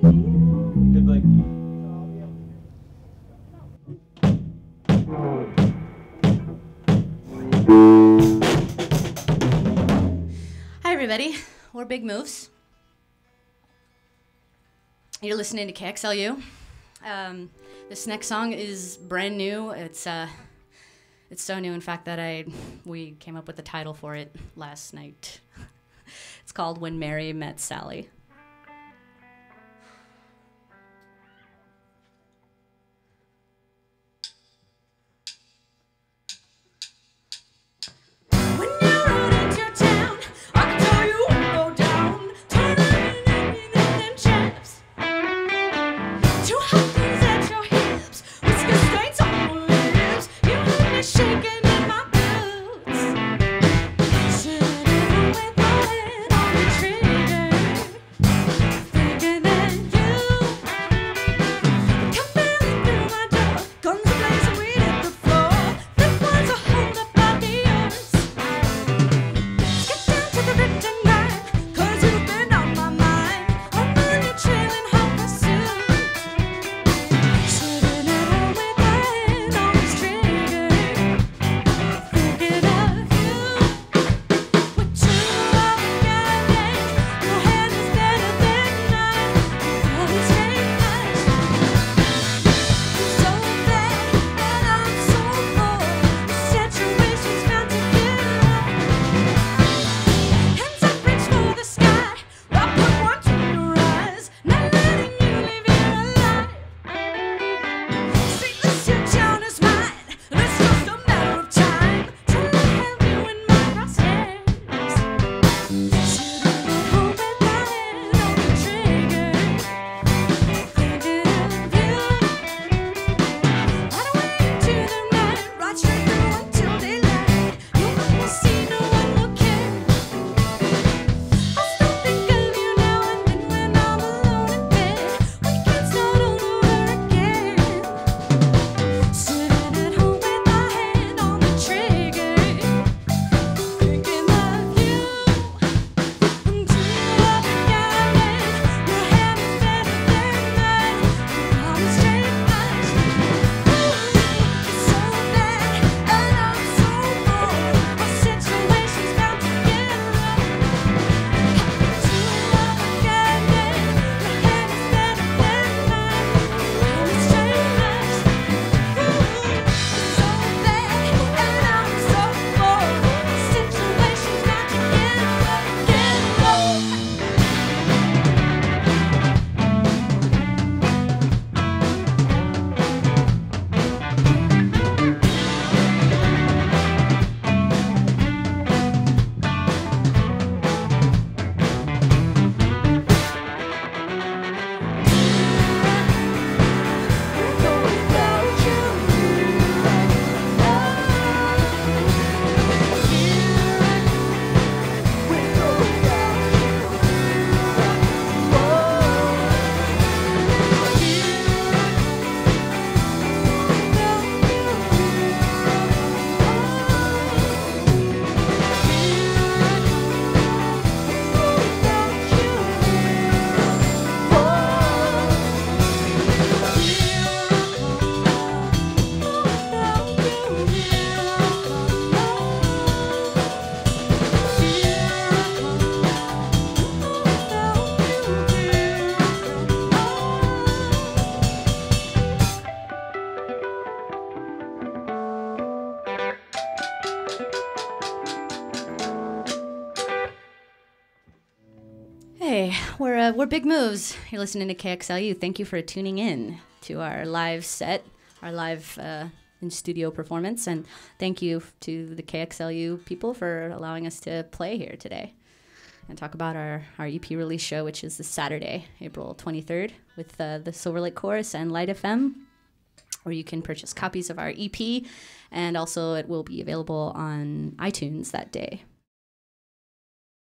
Good, like. Hi, everybody. We're Big Moves. You're listening to KXLU. This next song is brand new. It's so new, in fact, that we came up with the title for it last night. It's called When Mary Met Sally. We're Big Moves. You're listening to KXLU. Thank you for tuning in to our live set, our live in-studio performance, and thank you to the KXLU people for allowing us to play here today and talk about our EP release show, which is this Saturday, April 23rd, with the Silver Lake Chorus and Light FM, where you can purchase copies of our EP, and also it will be available on iTunes that day.